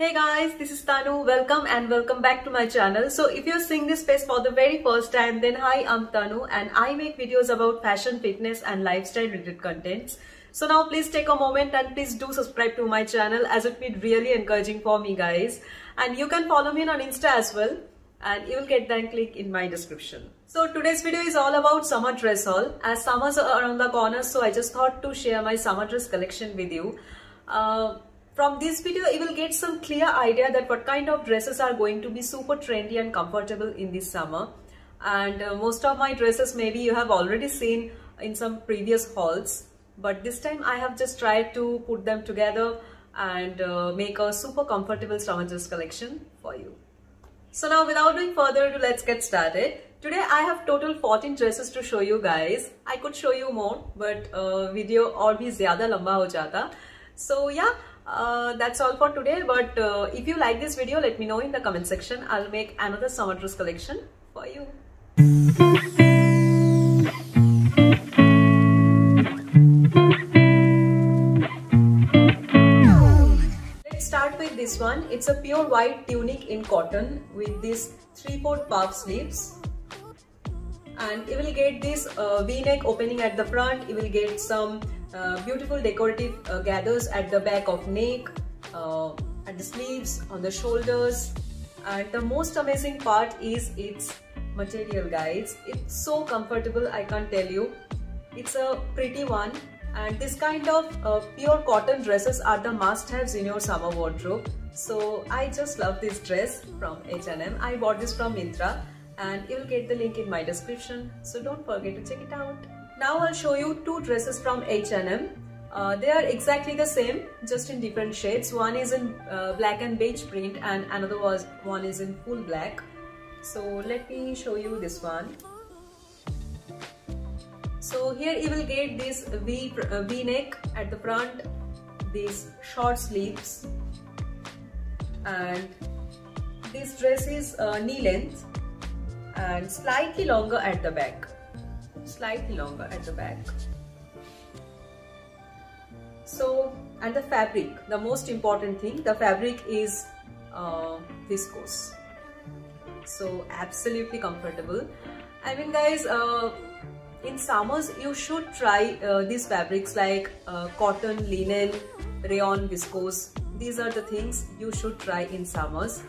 Hey guys, this is Tanu. Welcome and welcome back to my channel. So if you're seeing this space for the very first time, then hi, I'm Tanu and I make videos about fashion, fitness and lifestyle related contents. So now please take a moment and please do subscribe to my channel as it would be really encouraging for me guys. And you can follow me on Insta as well and you will get that link in my description. So today's video is all about summer dress haul. As summers are around the corner, so I just thought to share my summer dress collection with you. From this video, you will get some clear idea that what kind of dresses are going to be super trendy and comfortable in this summer. And most of my dresses maybe you have already seen in some previous hauls. But this time I have just tried to put them together and make a super comfortable summer dress collection for you. So now without doing further ado, let's get started. Today I have total 14 dresses to show you guys. I could show you more but video aur bhi zyada lamba ho jata. So yeah. That's all for today, but if you like this video, let me know in the comment section. I'll make another summer dress collection for you. Let's start with this one. It's a pure white tunic in cotton with these 3/4 puff sleeves. And you will get this V-neck opening at the front. You will get some beautiful decorative gathers at the back of neck, at the sleeves, on the shoulders. And the most amazing part is its material guys. It's so comfortable, I can't tell you. It's a pretty one, and this kind of pure cotton dresses are the must-haves in your summer wardrobe. So I just love this dress from H&M. I bought this from Myntra and you'll get the link in my description. So don't forget to check it out. Now I'll show you two dresses from H&M. They are exactly the same, just in different shades. One is in black and beige print and another one is in full black. So let me show you this one. So here you will get this V-neck at the front, these short sleeves, and this dress is knee length and slightly longer at the back. So, and the fabric, the most important thing, the fabric is viscose. So absolutely comfortable. I mean guys, in summers you should try these fabrics like cotton, linen, rayon, viscose. These are the things you should try in summers.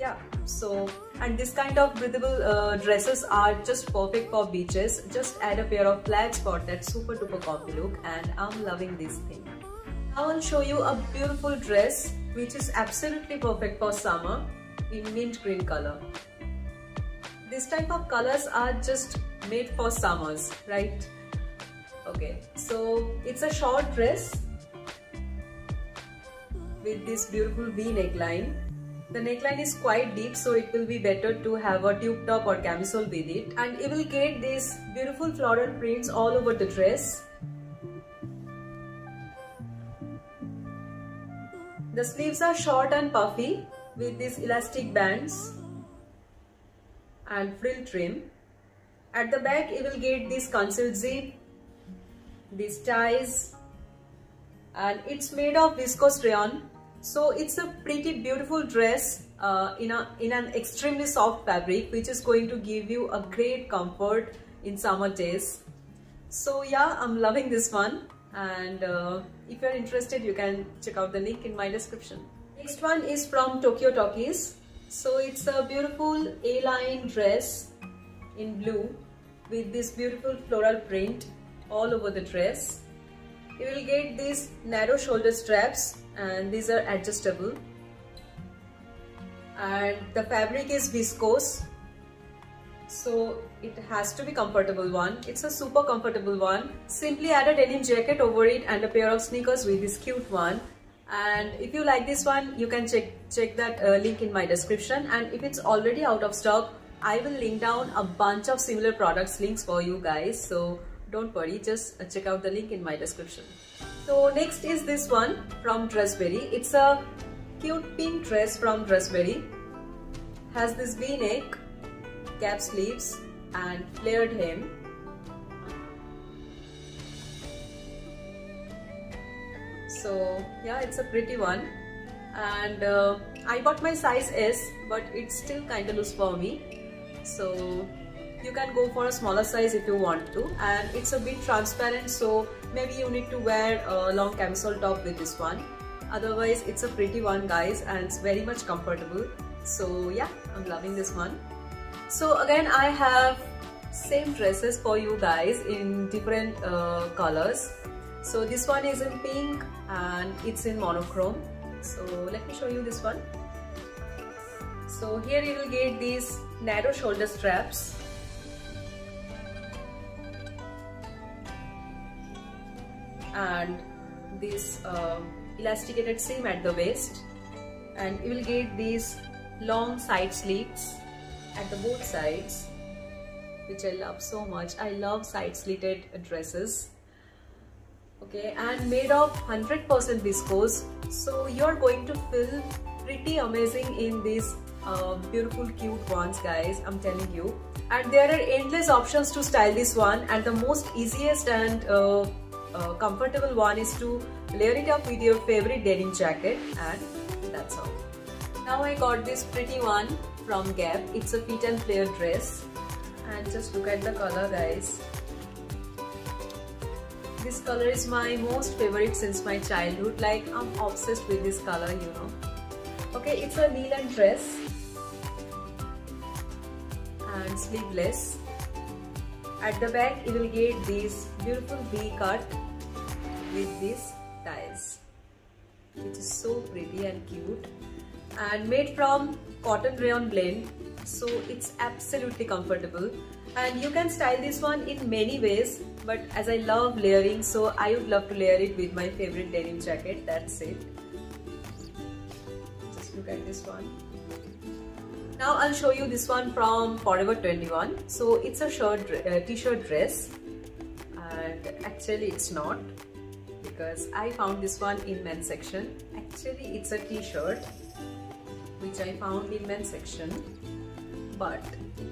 Yeah, so and this kind of breathable dresses are just perfect for beaches. Just add a pair of flats for that super duper comfy look, and I'm loving this thing. Now I'll show you a beautiful dress which is absolutely perfect for summer in mint green color. This type of colors are just made for summers, right? Okay, so it's a short dress with this beautiful V neckline. The neckline is quite deep, so it will be better to have a tube top or camisole with it. And you will get these beautiful floral prints all over the dress. The sleeves are short and puffy with these elastic bands and frill trim. At the back you will get this concealed zip, these ties, and it's made of viscose rayon. So it's a pretty beautiful dress in an extremely soft fabric, which is going to give you a great comfort in summer days. So yeah, I'm loving this one, and if you're interested you can check out the link in my description. Next one is from Tokyo Talkies. So it's a beautiful A-line dress in blue with this beautiful floral print all over the dress. You will get these narrow shoulder straps, and these are adjustable, and the fabric is viscose, so it has to be comfortable one. It's a super comfortable one. Simply add a denim jacket over it and a pair of sneakers with this cute one. And if you like this one, you can check that link in my description. And if it's already out of stock, I will link down a bunch of similar products links for you guys, so don't worry, just check out the link in my description. So next is this one from Dressberry. It's a cute pink dress from Dressberry. Has this V-neck, cap sleeves and flared hem. So yeah, it's a pretty one. and I got my size S, but it's still kind of loose for me, so you can go for a smaller size if you want to. And it's a bit transparent, so maybe you need to wear a long camisole top with this one. Otherwise it's a pretty one, guys, and it's very much comfortable. So yeah, I'm loving this one. So again, I have same dresses for you guys in different colors. So this one is in pink and it's in monochrome. So let me show you this one. So here you will get these narrow shoulder straps. And this elasticated seam at the waist, and you will get these long side slits at the both sides, which I love so much. I love side slitted dresses. Okay, and made of 100% viscose, so you're going to feel pretty amazing in these beautiful cute ones, guys, I'm telling you. And there are endless options to style this one, and the most easiest and comfortable one is to layer it up with your favorite denim jacket, and that's all. Now I got this pretty one from Gap. It's a fit and flare dress, and just look at the color, guys. This color is my most favorite since my childhood. Like, I'm obsessed with this color, you know. Okay, it's a nylon dress and sleeveless. At the back, you will get this beautiful V cut with these ties, which is so pretty and cute, and made from cotton rayon blend, so it's absolutely comfortable. And you can style this one in many ways, but as I love layering, so I would love to layer it with my favorite denim jacket. That's it. Just look at this one. Now I'll show you this one from Forever 21. So it's a t-shirt dress, and actually it's not, because I found this one in men's section. Actually it's a t-shirt which I found in men's section, but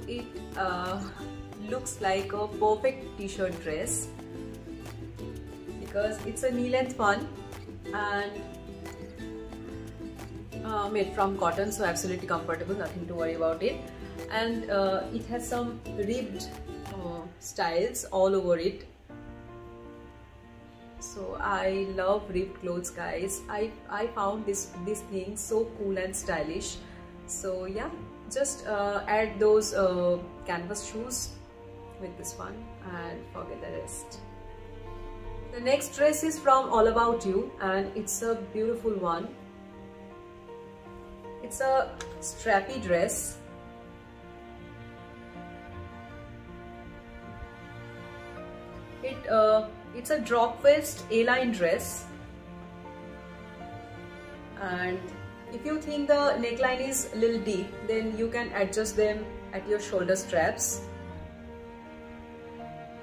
it looks like a perfect t-shirt dress because it's a knee-length one, and made from cotton, so absolutely comfortable, nothing to worry about it. And it has some ribbed styles all over it, so I love ribbed clothes, guys. I found this thing so cool and stylish. So yeah, just add those canvas shoes with this one and forget the rest. The next dress is from All About You, and it's a beautiful one. It's a strappy dress, it's a drop waist A-line dress, and if you think the neckline is a little deep, then you can adjust them at your shoulder straps,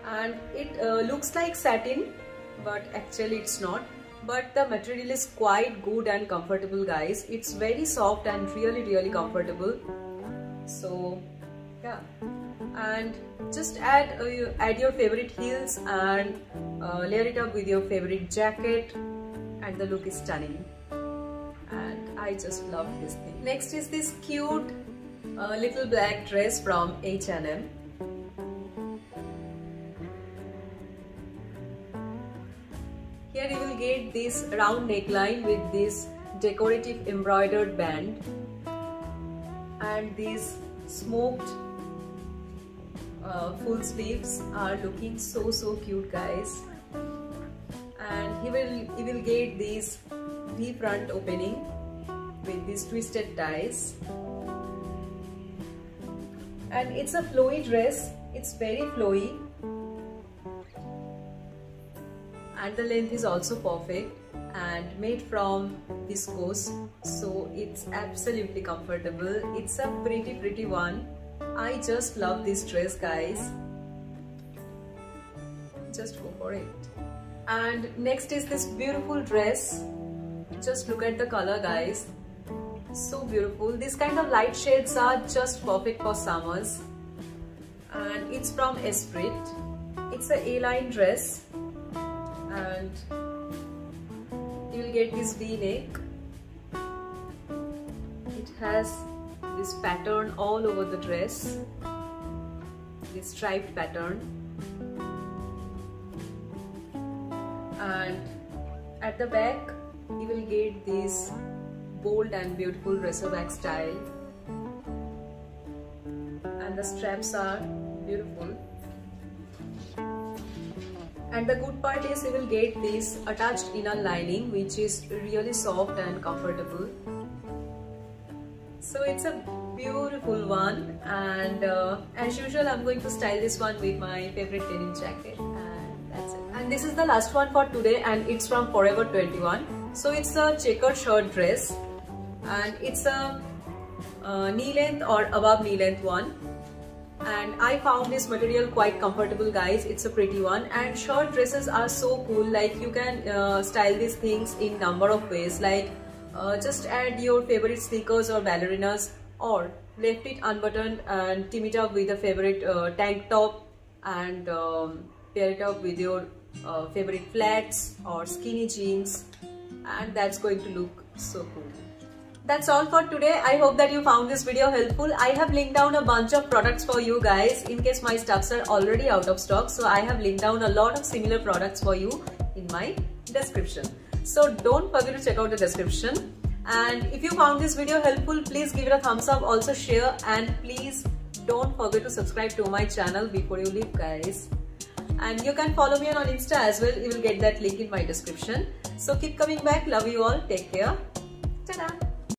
and it looks like satin, but actually it's not. But the material is quite good and comfortable, guys. It's very soft and really comfortable. So yeah, and just add your favorite heels and layer it up with your favorite jacket, and the look is stunning, and I just love this thing. Next is this cute little black dress from H&M. Here you will get this round neckline with this decorative embroidered band, and these smoked full sleeves are looking so cute, guys. And you will get these V front opening with these twisted ties, and it's a flowy dress. It's very flowy, and the length is also perfect, and made from viscose, so it's absolutely comfortable. It's a pretty one. I just love this dress, guys. Just go for it. And next is this beautiful dress. Just look at the color, guys. So beautiful. These kind of light shades are just perfect for summers, and it's from Esprit. It's a A-line dress, and you will get this V neck, it has this pattern all over the dress, this striped pattern, and at the back you will get this bold and beautiful racerback style, and the straps are beautiful. And the good part is you will get this attached inner lining, which is really soft and comfortable. So it's a beautiful one, and as usual I'm going to style this one with my favorite denim jacket, and that's it. And this is the last one for today, and it's from Forever 21. So it's a checkered shirt dress, and it's a knee length or above knee length one. And I found this material quite comfortable, guys. It's a pretty one, and short dresses are so cool. Like, you can style these things in number of ways. Like just add your favorite sneakers or ballerinas, or left it unbuttoned and team it up with a favorite tank top, and pair it up with your favorite flats or skinny jeans, and that's going to look so cool. That's all for today. I hope that you found this video helpful. I have linked down a bunch of products for you guys, in case my stuffs are already out of stock. So I have linked down a lot of similar products for you in my description. So don't forget to check out the description. And if you found this video helpful, please give it a thumbs up, also share, and please don't forget to subscribe to my channel before you leave, guys. And you can follow me on Insta as well. You will get that link in my description. So keep coming back. Love you all. Take care. Ta-da.